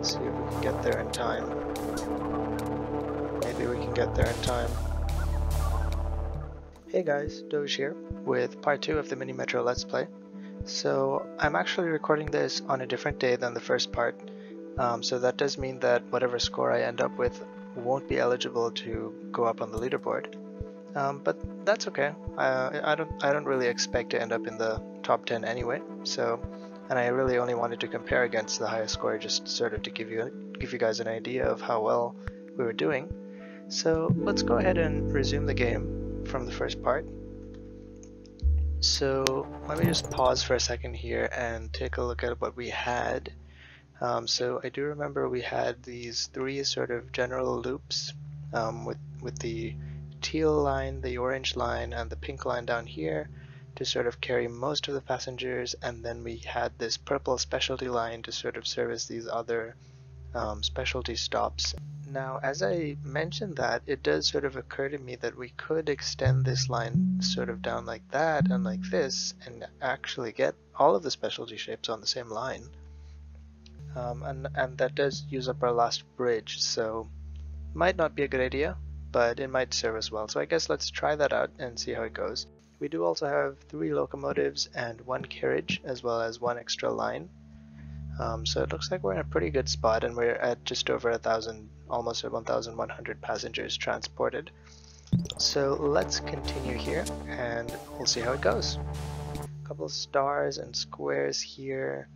Let's see if we can get there in time. Maybe we can get there in time. Hey guys, Doge here with part 2 of the Mini Metro Let's Play. So I'm actually recording this on a different day than the first part. So that does mean that whatever score I end up with won't be eligible to go up on the leaderboard. But that's okay. I don't really expect to end up in the top 10 anyway. So, and I really only wanted to compare against the highest score, just sort of to give you guys an idea of how well we were doing. So let's go ahead and resume the game from the first part. So let me just pause for a second here and take a look at what we had. So I do remember we had these three sort of general loops with the teal line, the orange line, and the pink line down here to sort of carry most of the passengers, and then we had this purple specialty line to sort of service these other specialty stops. Now, as I mentioned that, it does sort of occur to me that we could extend this line sort of down like that and like this and actually get all of the specialty shapes on the same line. And that does use up our last bridge, so might not be a good idea, but it might serve us well. So I guess let's try that out and see how it goes. We do also have 3 locomotives and 1 carriage, as well as 1 extra line. So it looks like we're in a pretty good spot, and we're at just over 1,000, almost 1,100 passengers transported. So let's continue here and we'll see how it goes. A couple of stars and squares here.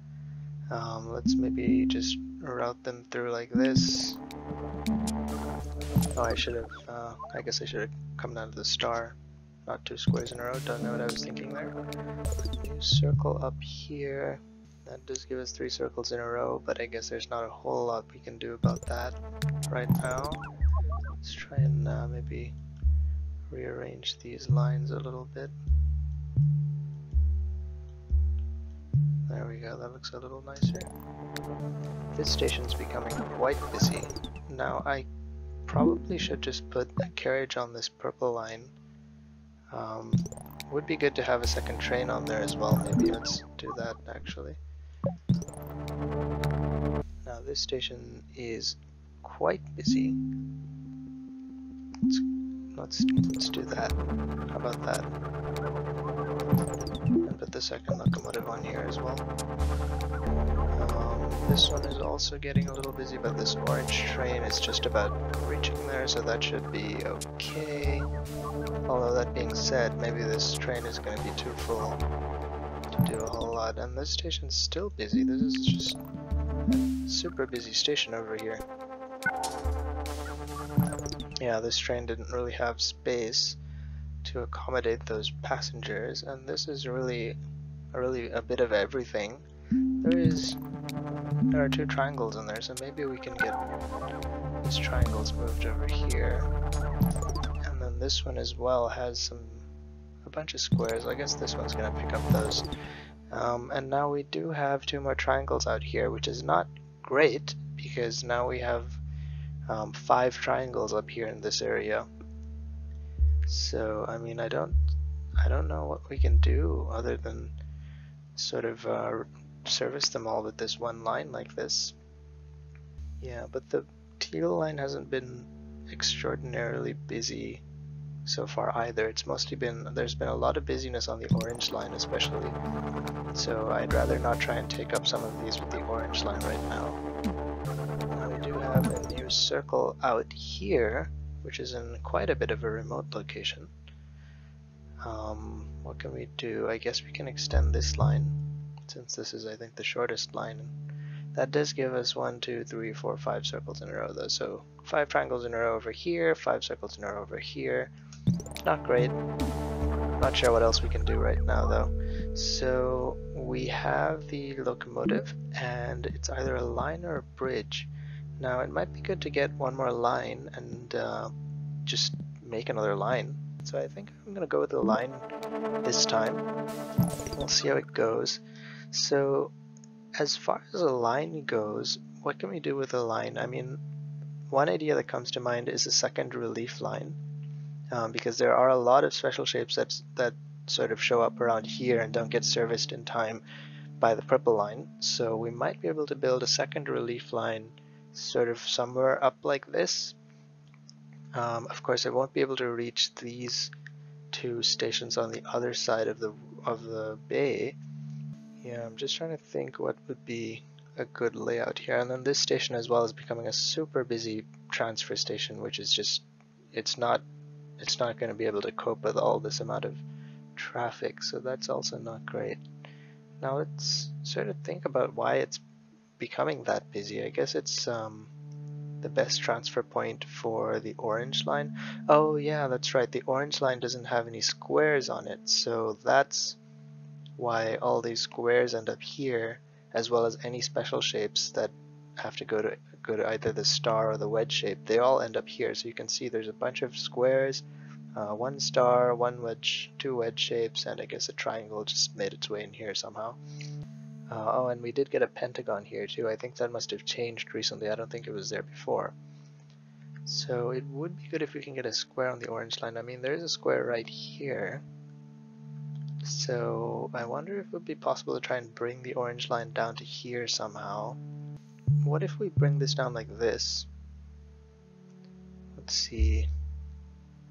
Let's maybe just route them through like this. Oh, I guess I should have come down to the star, not 2 squares in a row. Don't know what I was thinking there. New circle up here. That does give us 3 circles in a row, but I guess there's not a whole lot we can do about that right now. Let's try and maybe rearrange these lines a little bit. There we go, that looks a little nicer. This station's becoming quite busy. Now I probably should just put a carriage on this purple line. Would be good to have a second train on there as well. Maybe let's do that actually. Now this station is quite busy. Let's do that. How about that? And put the second locomotive on here as well. This one is also getting a little busy, but this orange train is just about reaching there, so that should be okay. Although that being said, maybe this train is going to be too full to do a whole lot. And this station's still busy. This is just a super busy station over here. Yeah, this train didn't really have space to accommodate those passengers, and this is really a bit of everything. There are 2 triangles in there, so maybe we can get these triangles moved over here. And then this one as well has a bunch of squares. I guess this one's gonna pick up those. And now we do have 2 more triangles out here, which is not great, because now we have 5 triangles up here in this area. So I mean, I don't know what we can do other than sort of service them all with this one line like this. Yeah, but the teal line hasn't been extraordinarily busy so far either. It's mostly been, there's been a lot of busyness on the orange line especially, so I'd rather not try and take up some of these with the orange line right now. Now we do have a new circle out here, which is in quite a bit of a remote location. What can we do? I guess we can extend this line, since this is, I think, the shortest line. That does give us 1, 2, 3, 4, 5 circles in a row though, so 5 triangles in a row over here, 5 circles in a row over here. Not great. Not sure what else we can do right now though. So we have the locomotive, and it's either a line or a bridge. Now it might be good to get 1 more line and just make another line. So I think I'm gonna go with the line this time. We'll see how it goes. So as far as a line goes, what can we do with a line? I mean, one idea that comes to mind is a second relief line, because there are a lot of special shapes that sort of show up around here and don't get serviced in time by the purple line, so we might be able to build a second relief line sort of somewhere up like this. Of course, I won't be able to reach these two stations on the other side of the bay. Yeah, I'm just trying to think what would be a good layout here. And then this station as well is becoming a super busy transfer station, which is just, it's not going to be able to cope with all this amount of traffic, so that's also not great. Now let's sort of think about why it's becoming that busy. I guess it's the best transfer point for the orange line. Oh yeah, that's right, the orange line doesn't have any squares on it, so that's why all these squares end up here, as well as any special shapes that have to go to either the star or the wedge shape. They all end up here, so you can see there's a bunch of squares, one star, one wedge, two wedge shapes, and I guess a triangle just made its way in here somehow. Oh, and we did get a pentagon here too. I think that must have changed recently. I don't think it was there before. So it would be good if we can get a square on the orange line. I mean, there is a square right here. So I wonder if it would be possible to try and bring the orange line down to here somehow. What if we bring this down like this? Let's see.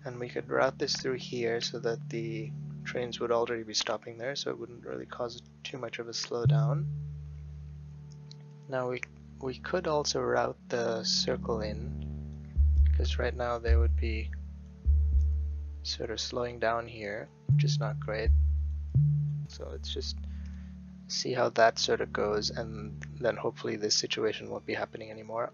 And we could route this through here so that the trains would already be stopping there, so it wouldn't really cause too much of a slowdown. Now we could also route the circle in, because right now they would be sort of slowing down here, which is not great. So let's just see how that sort of goes, and then hopefully this situation won't be happening anymore.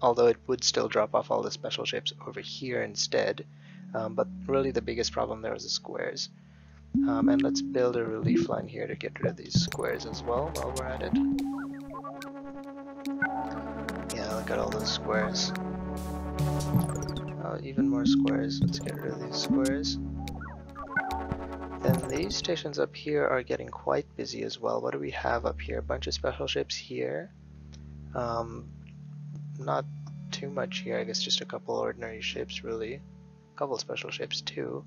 Although it would still drop off all the special shapes over here instead. But really the biggest problem there was the squares. And let's build a relief line here to get rid of these squares as well while we're at it. Yeah, look at all those squares. Oh, even more squares. Let's get rid of these squares. Then these stations up here are getting quite busy as well. What do we have up here? A bunch of special shapes here. Not too much here, I guess just a couple ordinary shapes really. Couple special shapes too,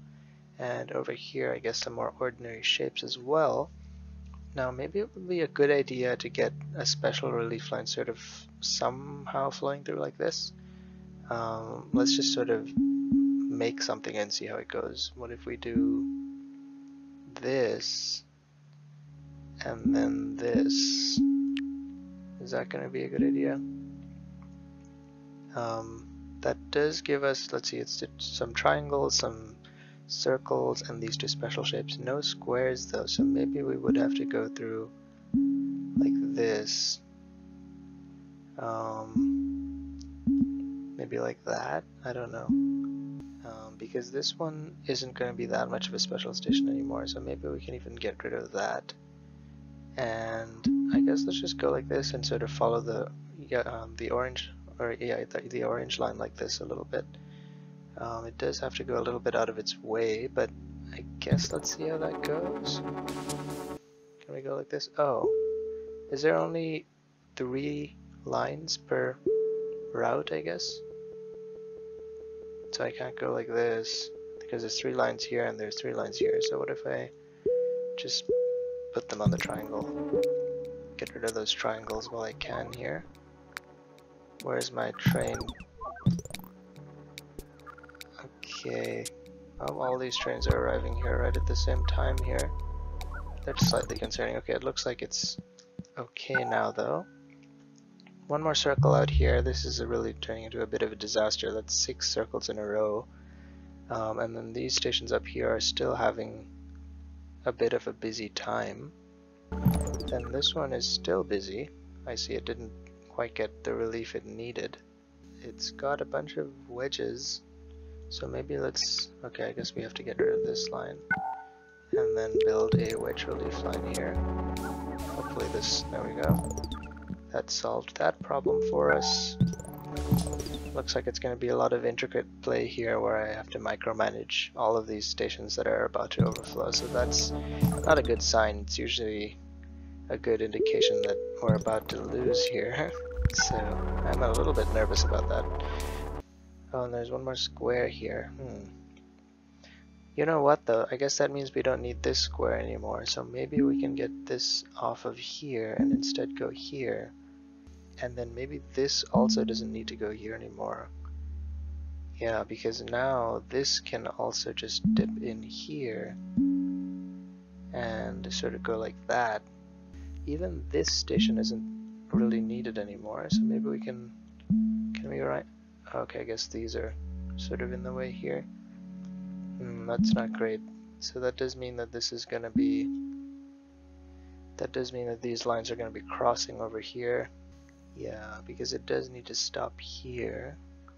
and over here I guess some more ordinary shapes as well. Now maybe it would be a good idea to get a special relief line sort of somehow flowing through like this. Let's just sort of make something and see how it goes. What if we do this and then this? Is that going to be a good idea? That does give us, let's see, it's some triangles, some circles, and these two special shapes. No squares though, so maybe we would have to go through like this. Maybe like that, I don't know. Because this one isn't going to be that much of a special station anymore, so maybe we can even get rid of that. And I guess let's just go like this and sort of follow the orange line like this a little bit. It does have to go a little bit out of its way, but I guess let's see how that goes. Can we go like this? Oh, is there only 3 lines per route, I guess? So I can't go like this because there's 3 lines here and there's 3 lines here. So what if I just put them on the triangle? Get rid of those triangles while I can here. Where's my train? Okay. Oh, all these trains are arriving here right at the same time here. That's slightly concerning. Okay, it looks like it's okay now though. One more circle out here. This is really turning into a bit of a disaster. That's 6 circles in a row. And then these stations up here are still having a bit of a busy time. And this one is still busy. I see it didn't quite get the relief it needed. It's got a bunch of wedges, so maybe let's, okay, I guess we have to get rid of this line and then build a wedge relief line here. Hopefully this, there we go, that solved that problem for us. Looks like it's going to be a lot of intricate play here where I have to micromanage all of these stations that are about to overflow, so that's not a good sign. It's usually a good indication that we're about to lose here. So I'm a little bit nervous about that. Oh, and there's one more square here. You know what though, I guess that means we don't need this square anymore, so maybe we can get this off of here and instead go here. And then maybe this also doesn't need to go here anymore. Yeah, because now this can also just dip in here and sort of go like that. Even this station isn't really needed anymore, so maybe we can we right? Okay, I guess these are sort of in the way here. That's not great. So that does mean that this is going to be, that does mean that these lines are going to be crossing over here. Yeah, because it does need to stop here,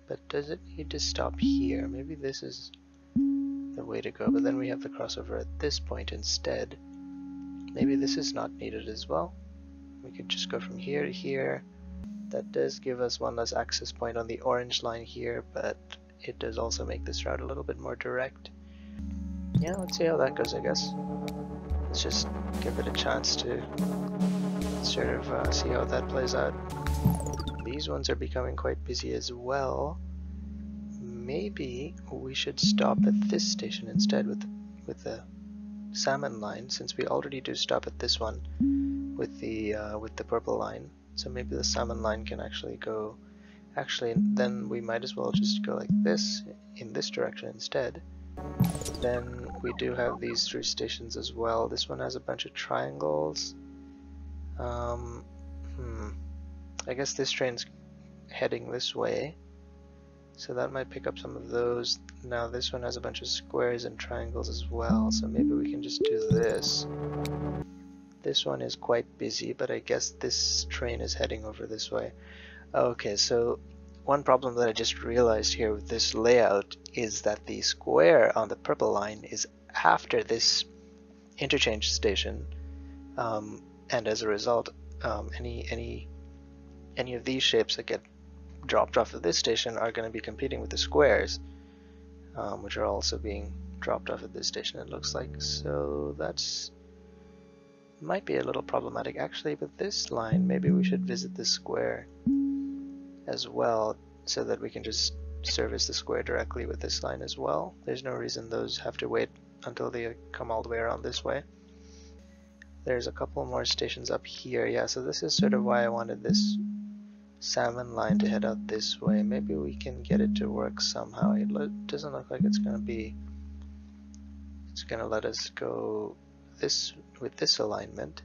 but does it need to stop here? Maybe this is the way to go, but then we have the crossover at this point instead. Maybe this is not needed as well. We could just go from here to here. That does give us one less access point on the orange line here, but it does also make this route a little bit more direct. Yeah, let's see how that goes, I guess. Let's just give it a chance to sort of see how that plays out. These ones are becoming quite busy as well. Maybe we should stop at this station instead with the salmon line, since we already do stop at this one with the purple line. So maybe the salmon line can actually go... Actually, then we might as well just go like this, in this direction instead. Then we do have these three stations as well. This one has a bunch of triangles. I guess this train's heading this way, so that might pick up some of those. Now this one has a bunch of squares and triangles as well, so maybe we can just do this. This one is quite busy, but I guess this train is heading over this way. Okay, so one problem that I just realized here with this layout is that the square on the purple line is after this interchange station, and as a result, any of these shapes that get dropped off of this station are going to be competing with the squares, which are also being dropped off at this station, it looks like. So that's might be a little problematic actually. But this line, maybe we should visit this square as well, so that we can just service the square directly with this line as well. There's no reason those have to wait until they come all the way around this way. There's a couple more stations up here. Yeah, so this is sort of why I wanted this salmon line to head out this way. Maybe we can get it to work somehow. It doesn't look like it's going to be, it's going to let us go this with this alignment,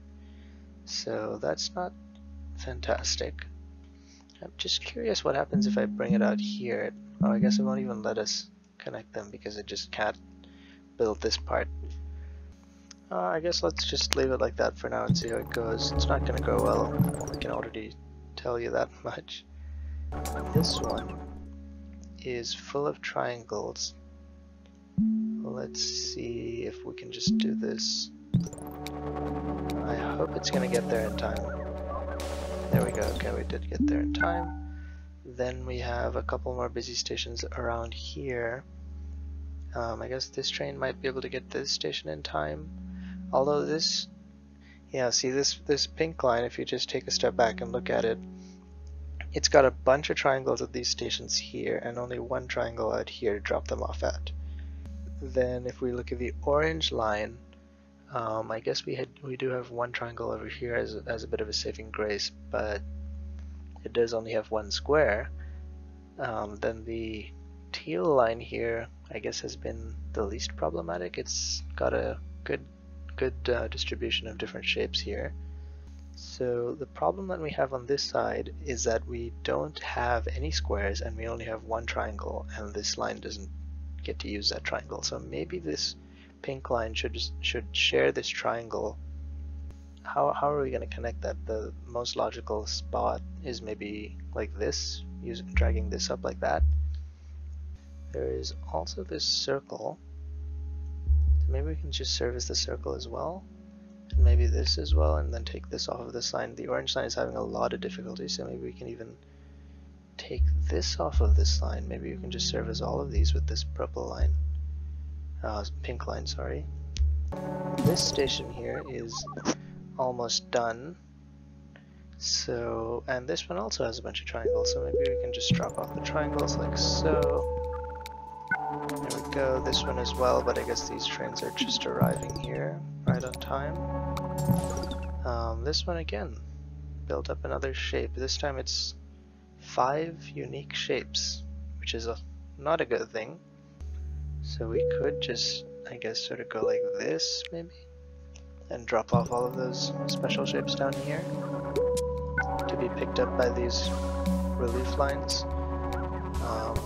so that's not fantastic. I'm just curious what happens if I bring it out here. Oh, I guess it won't even let us connect them because it just can't build this part. I guess let's just leave it like that for now and see how it goes. It's not going to go well, I can already tell you that much. This one is full of triangles. Let's see if we can just do this. I hope it's going to get there in time. There we go. Okay, we did get there in time. Then we have a couple more busy stations around here. I guess this train might be able to get this station in time. Although this, yeah, see this pink line, if you just take a step back and look at it, it's got a bunch of triangles at these stations here and only one triangle out here to drop them off at. Then if we look at the orange line, I guess we do have one triangle over here as a bit of a saving grace, but it does only have one square. Then the teal line here, I guess, has been the least problematic. It's got a good distribution of different shapes here. So the problem that we have on this side is that we don't have any squares and we only have one triangle, and this line doesn't get to use that triangle. So maybe this pink line should share this triangle. How are we going to connect that? The most logical spot is maybe like this, dragging this up like that. There is also this circle, so maybe we can just service the circle as well, and maybe this as well, and then take this off of this line. The orange line is having a lot of difficulty, so maybe we can even take this off of this line. Maybe you can just service all of these with this purple line. Pink line, sorry. This station here is almost done. So, and this one also has a bunch of triangles, so maybe we can just drop off the triangles like so. There we go, this one as well, but I guess these trains are just arriving here right on time. This one again, build up another shape. This time it's 5 unique shapes, which is not a good thing. So we could just, I guess, sort of go like this maybe, and drop off all of those special shapes down here to be picked up by these relief lines.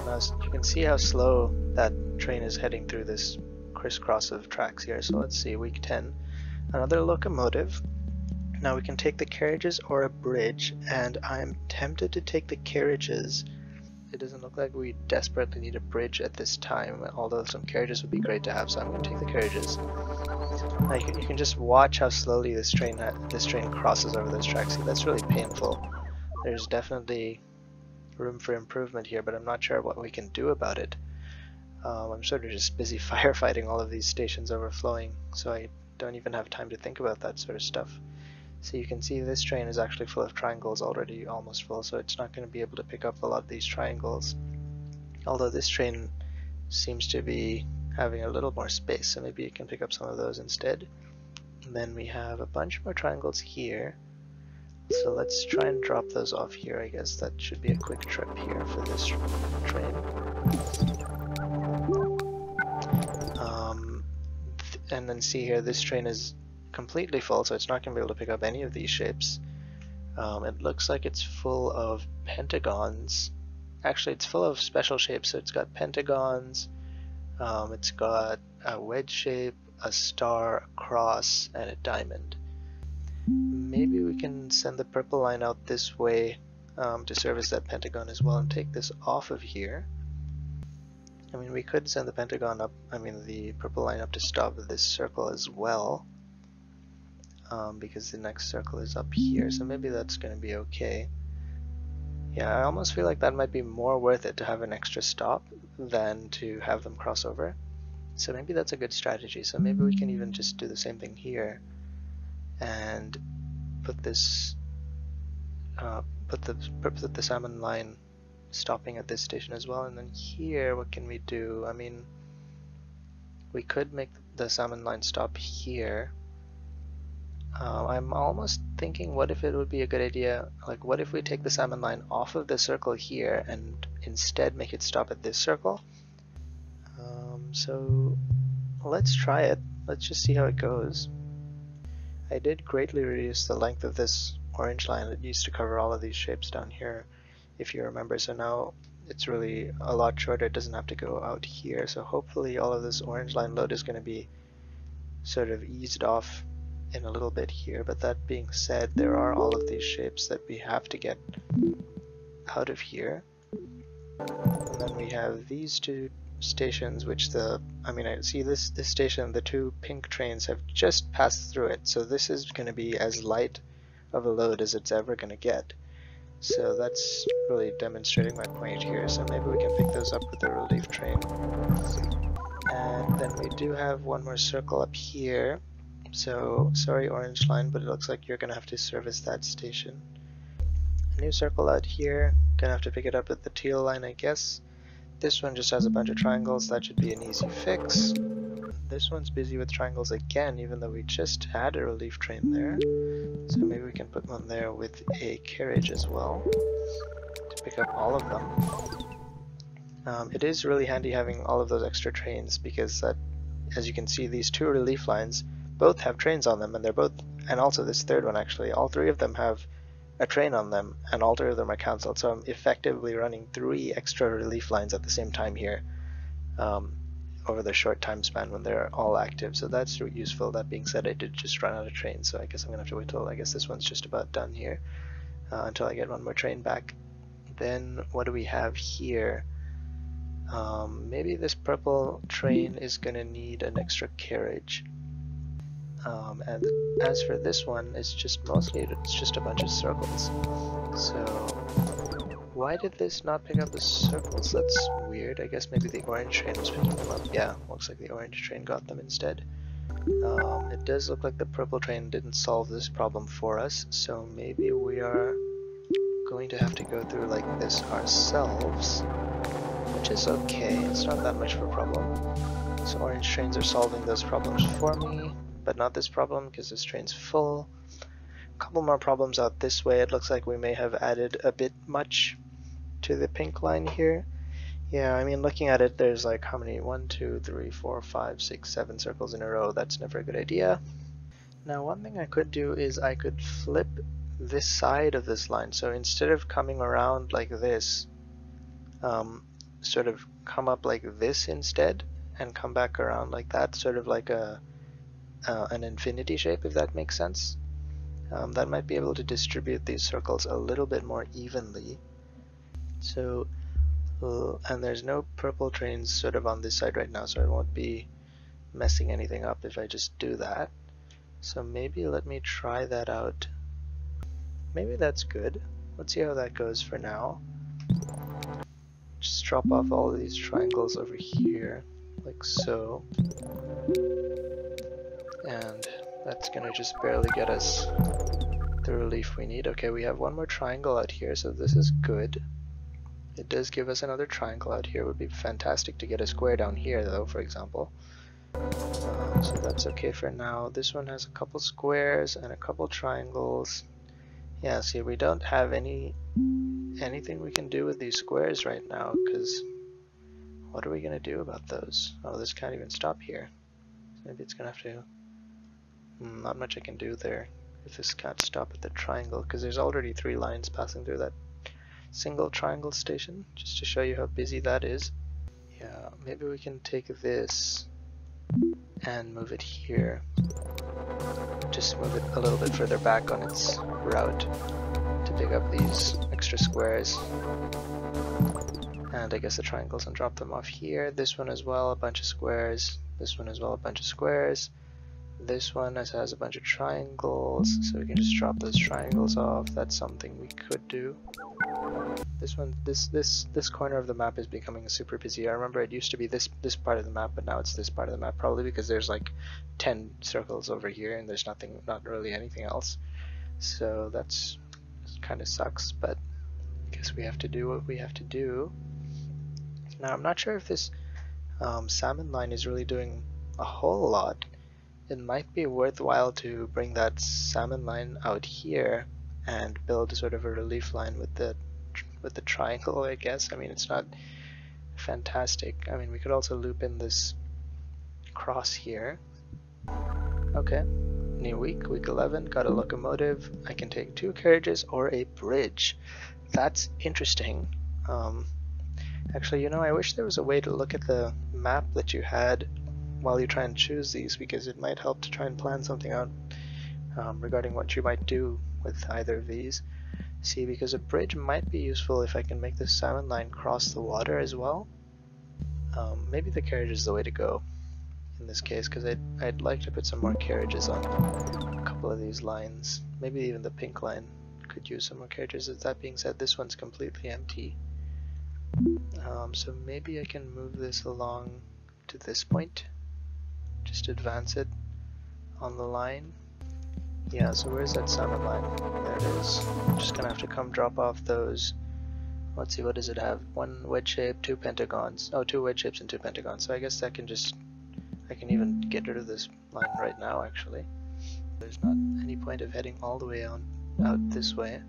As you can see how slow that train is heading through this crisscross of tracks here. So let's see, week 10, another locomotive. Now we can take the carriages or a bridge, and I'm tempted to take the carriages. It doesn't look like we desperately need a bridge at this time, although some carriages would be great to have, so I'm going to take the carriages. Now you can just watch how slowly this train crosses over those tracks. See, that's really painful. There's definitely room for improvement here, but I'm not sure what we can do about it. I'm sort of just busy firefighting all of these stations overflowing, so I don't even have time to think about that sort of stuff. So you can see this train is actually full of triangles already, almost full, so it's not going to be able to pick up a lot of these triangles. Although this train seems to be having a little more space, so maybe it can pick up some of those instead. And then we have a bunch more triangles here. So let's try and drop those off here, I guess. That should be a quick trip here for this train. And then see here, this train is completely full, so it's not going to be able to pick up any of these shapes. It looks like it's full of pentagons. Actually, it's full of special shapes, so it's got pentagons, it's got a wedge shape, a star, a cross, and a diamond. Maybe we can send the purple line out this way to service that pentagon as well and take this off of here. I mean, we could send the pentagon up, I mean the purple line up to stop this circle as well, because the next circle is up here, so maybe that's going to be okay. Yeah, I almost feel like that might be more worth it to have an extra stop than to have them cross over. So maybe that's a good strategy. So maybe we can even just do the same thing here and put the salmon line stopping at this station as well. And then here, what can we do? I mean, we could make the salmon line stop here. I'm almost thinking, what if it would be a good idea, like what if we take the salmon line off of the circle here and instead make it stop at this circle? So let's try it. Let's just see how it goes. I did greatly reduce the length of this orange line. It used to cover all of these shapes down here, if you remember. So now it's really a lot shorter. It doesn't have to go out here. So hopefully all of this orange line load is going to be sort of eased off in a little bit here. But that being said, there are all of these shapes that we have to get out of here. And then we have these two stations, which I see this station, the two pink trains have just passed through it, so this is going to be as light of a load as it's ever going to get. So that's really demonstrating my point here. So maybe we can pick those up with the relief train. And then we do have one more circle up here. So sorry, orange line, but it looks like you're going to have to service that station. A new circle out here, going to have to pick it up with the teal line, I guess. This one just has a bunch of triangles. That should be an easy fix. This one's busy with triangles again, even though we just had a relief train there. So maybe we can put one there with a carriage as well to pick up all of them. It is really handy having all of those extra trains because that, as you can see, these two relief lines both have trains on them, and they're both, and also this third one actually, all three of them have a train on them, and all three of them are cancelled, so I'm effectively running 3 extra relief lines at the same time here over the short time span when they're all active, so that's useful. That being said, I did just run out of trains, so I guess I'm gonna have to wait till, I guess this one's just about done here until I get one more train back. Then what do we have here? Maybe this purple train is gonna need an extra carriage. And as for this one, it's just a bunch of circles. So why did this not pick up the circles? That's weird. I guess maybe the orange train was picking them up. Yeah, looks like the orange train got them instead. It does look like the purple train didn't solve this problem for us, so maybe we are going to have to go through like this ourselves. which is okay, it's not that much of a problem. So orange trains are solving those problems for me, but not this problem because this train's full. A couple more problems out this way. It looks like we may have added a bit much to the pink line here. Yeah, I mean, looking at it, there's like how many? 1, 2, 3, 4, 5, 6, 7 circles in a row. That's never a good idea. Now, one thing I could do is I could flip this side of this line. So instead of coming around like this, sort of come up like this instead and come back around like that, sort of like a an infinity shape, if that makes sense. That might be able to distribute these circles a little bit more evenly. So, and there's no purple trains sort of on this side right now, so I won't be messing anything up if I just do that. So maybe let me try that out. Maybe that's good. Let's see how that goes for now. Just drop off all of these triangles over here, like so. And that's gonna just barely get us the relief we need. Okay, we have one more triangle out here, so this is good. It does give us another triangle out here. It would be fantastic to get a square down here though, for example. So that's okay for now. This one has a couple squares and a couple triangles. Yeah, see, we don't have anything we can do with these squares right now, because what are we gonna do about those? Oh, this can't even stop here. So maybe it's gonna have to, not much I can do there if this can't stop at the triangle, because there's already 3 lines passing through that single triangle station, just to show you how busy that is. Yeah, maybe we can take this and move it here, just move it a little bit further back on its route to pick up these extra squares, and I guess the triangles, and drop them off here. This one as well, a bunch of squares. This one as well, a bunch of squares. This one has a bunch of triangles, so we can just drop those triangles off. That's something we could do. This one, this corner of the map is becoming super busy. I remember it used to be this part of the map, but now it's this part of the map, probably because there's like 10 circles over here and there's not really anything else. So that's kind of sucks, but I guess we have to do what we have to do. Now I'm not sure if this salmon line is really doing a whole lot. It might be worthwhile to bring that salmon line out here and build sort of a relief line with the triangle, I guess. I mean, it's not fantastic. I mean, we could also loop in this cross here. Okay, new week, week 11, got a locomotive. I can take 2 carriages or a bridge. That's interesting. Actually, you know, I wish there was a way to look at the map that you had while you try and choose these, because it might help to try and plan something out regarding what you might do with either of these. See, because a bridge might be useful if I can make this salmon line cross the water as well. Maybe the carriage is the way to go in this case, because I'd like to put some more carriages on a couple of these lines. Maybe even the pink line could use some more carriages. That being said, this one's completely empty. So maybe I can move this along to this point. Just advance it on the line. Yeah, so where's that salmon line? There it is. I'm just gonna have to come drop off those. Let's see, what does it have? 1 wedge shape, 2 pentagons. Oh, 2 wedge shapes and 2 pentagons. So I guess that can just, I can even get rid of this line right now, actually. There's not any point of heading all the way on out this way.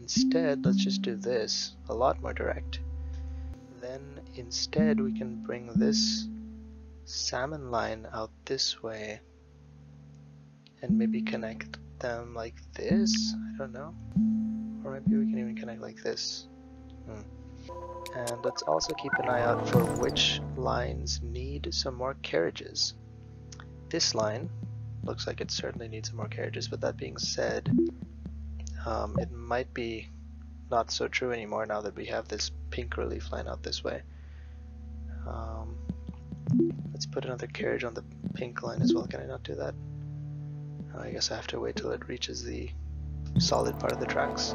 Instead, let's just do this, a lot more direct. Then instead we can bring this salmon line out this way and maybe connect them like this. I don't know, or maybe we can even connect like this. And let's also keep an eye out for which lines need some more carriages. This line looks like it certainly needs some more carriages, but that being said, it might be not so true anymore now that we have this pink relief line out this way. Let's put another carriage on the pink line as well. Can I not do that? I guess I have to wait till it reaches the solid part of the tracks.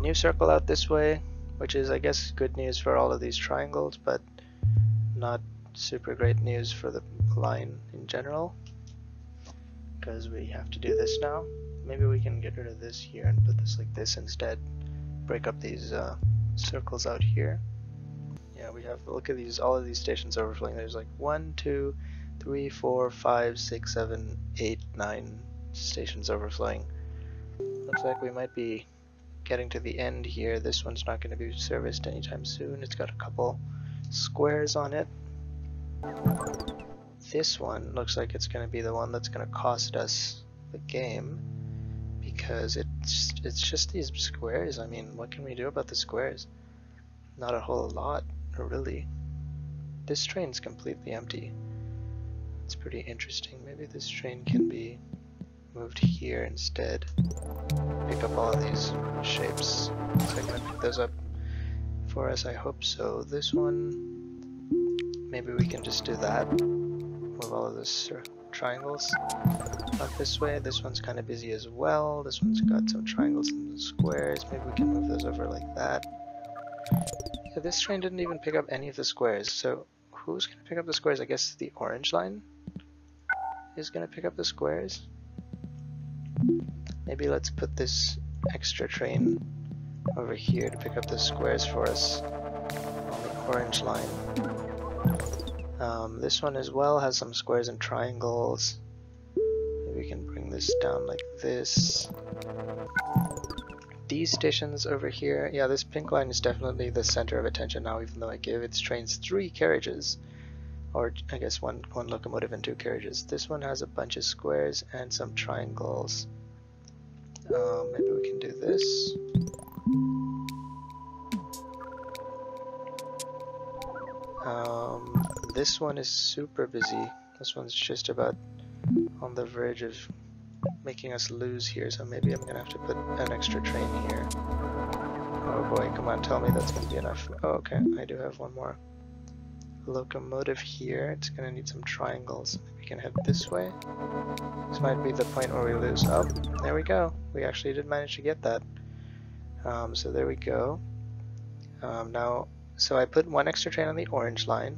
New circle out this way, which is, I guess, good news for all of these triangles, but not super great news for the line in general, because we have to do this now. Maybe we can get rid of this here and put this like this instead. Break up these circles out here. Yeah, we have, look at these, all of these stations overflowing. There's like 1, 2, 3, 4, 5, 6, 7, 8, 9 stations overflowing. Looks like we might be getting to the end here. This one's not going to be serviced anytime soon. It's got a couple squares on it. This one looks like it's going to be the one that's going to cost us the game, because it's just these squares. I mean, what can we do about the squares? Not a whole lot, really. This train's completely empty. It's pretty interesting. Maybe this train can be moved here instead. Pick up all of these shapes. Looks like I'm gonna pick those up for us, I hope so. This one, maybe we can just do that. Move all of the triangles up this way. This one's kind of busy as well. This one's got some triangles and squares. Maybe we can move those over like that. Yeah, this train didn't even pick up any of the squares, so who's gonna pick up the squares? I guess the orange line is gonna pick up the squares. Maybe let's put this extra train over here to pick up the squares for us on the orange line. This one as well has some squares and triangles. Maybe we can bring this down like this. These stations over here, yeah, this pink line is definitely the center of attention now, even though I gave its trains 3 carriages, or I guess one locomotive and 2 carriages. This one has a bunch of squares and some triangles. Maybe we can do this. This one is super busy. This one's just about on the verge of making us lose here, so maybe I'm gonna have to put an extra train here. Oh boy, come on, tell me that's gonna be enough. Oh, okay, I do have one more locomotive here. It's gonna need some triangles. We can head this way. This might be the point where we lose. Oh, there we go. We actually did manage to get that. So there we go. Now, so I put 1 extra train on the orange line,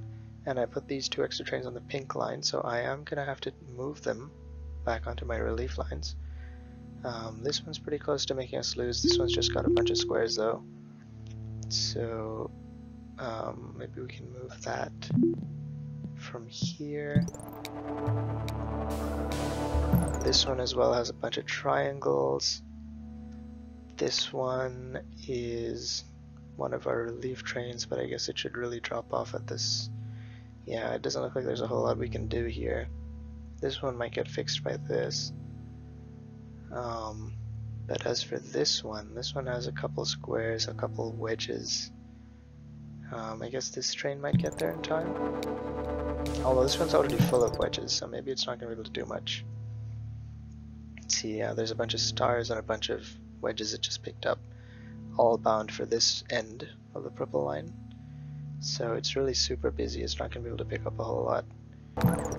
and I put these 2 extra trains on the pink line, so I am gonna have to move them back onto my relief lines. This one's pretty close to making us lose. This one's just got a bunch of squares though. So maybe we can move that from here. This one as well has a bunch of triangles. This one is one of our relief trains, but I guess it should really drop off at this. Yeah, it doesn't look like there's a whole lot we can do here. This one might get fixed by this. But as for this one has a couple squares, a couple wedges. I guess this train might get there in time. Although this one's already full of wedges, so maybe it's not going to be able to do much. Let's see, yeah, there's a bunch of stars and a bunch of wedges it just picked up, all bound for this end of the purple line. So it's really super busy. It's not going to be able to pick up a whole lot.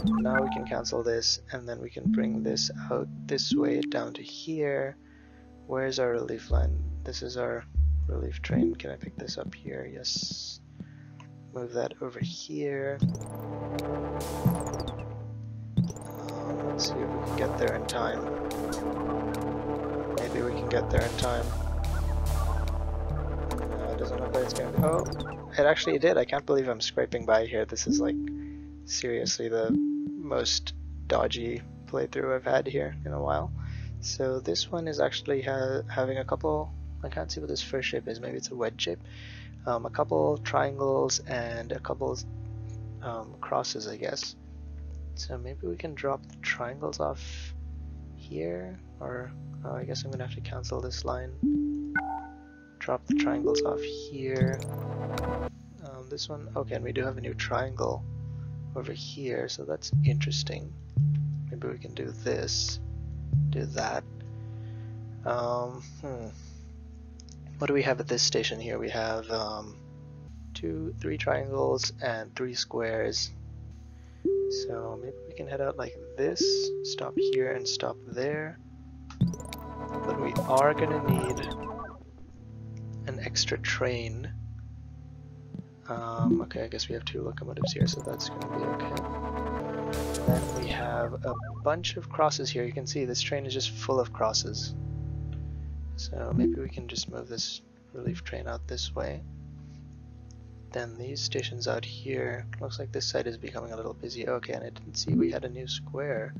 Now we can cancel this, and then we can bring this out this way down to here. Where's our relief line? This is our relief train. Can I pick this up here? Yes. Move that over here. Let's see if we can get there in time. Maybe we can get there in time. No, it doesn't look like it's going to be. Oh, it actually did. I can't believe I'm scraping by here. This is like seriously the most dodgy playthrough I've had here in a while. So this one is actually having a couple, I can't see what this first shape is, maybe it's a wedge shape, a couple triangles and a couple crosses, I guess. So maybe we can drop the triangles off here, or oh, I guess I'm gonna have to cancel this line. Drop the triangles off here. This one, okay, and we do have a new triangle over here, so that's interesting. Maybe we can do this, do that. What do we have at this station here? We have 2, 3 triangles and 3 squares. So maybe we can head out like this, stop here and stop there. But we are gonna need an extra train. Okay, I guess we have 2 locomotives here, so that's going to be okay. And then we have a bunch of crosses here. You can see this train is just full of crosses. So maybe we can just move this relief train out this way. Then these stations out here, looks like this side is becoming a little busy. Okay, and I didn't see we had a new square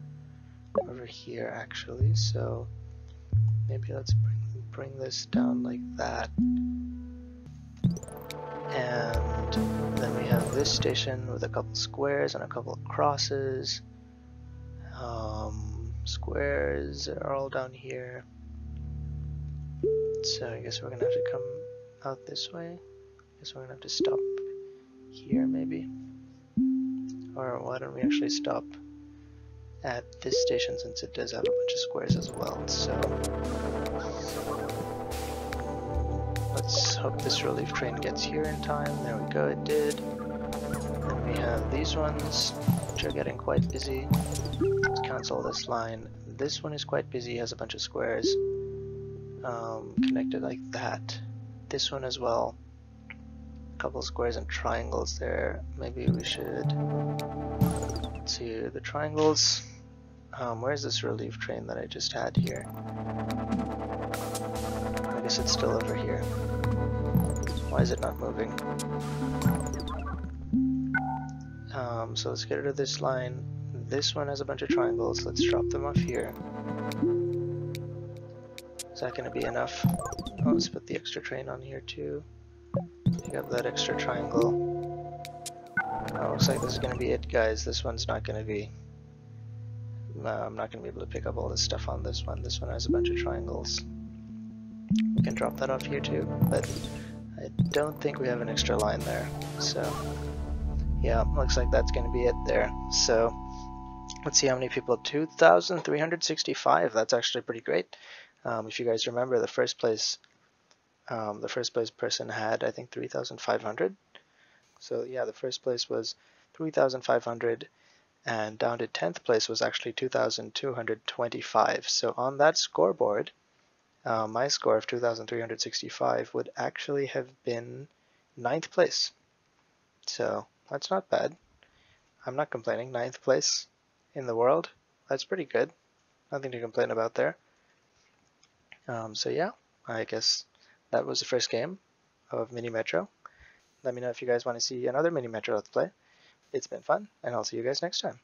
over here actually, so maybe let's bring this down like that. And then we have this station with a couple squares and a couple crosses. Squares are all down here. So I guess we're gonna have to come out this way. I guess we're gonna have to stop here maybe. Or why don't we actually stop at this station since it does have a bunch of squares as well. So let's hope this relief train gets here in time. There we go, it did. And we have these ones, which are getting quite busy. Let's cancel this line. This one is quite busy, has a bunch of squares connected like that. This one as well. Couple squares and triangles there. Maybe we should do the triangles. Where's this relief train that I just had here? I guess it's still over here. Why is it not moving? So let's get rid of this line. This one has a bunch of triangles. Let's drop them off here. Is that going to be enough? Oh, let's put the extra train on here too. Pick up that extra triangle. Oh, looks like this is going to be it, guys. This one's not going to be... I'm not going to be able to pick up all this stuff on this one. This one has a bunch of triangles. We can drop that off here too, but I don't think we have an extra line there. So, yeah, looks like that's going to be it there. So, let's see how many people. 2,365. That's actually pretty great. If you guys remember, the first place person had, I think, 3,500. So yeah, the first place was 3,500, and down to 10th place was actually 2,225. So on that scoreboard, my score of 2,365 would actually have been 9th place. So that's not bad. I'm not complaining. 9th place in the world. That's pretty good. Nothing to complain about there. So yeah, I guess that was the first game of Mini Metro. Let me know if you guys want to see another Mini Metro Let's Play. It's been fun, and I'll see you guys next time.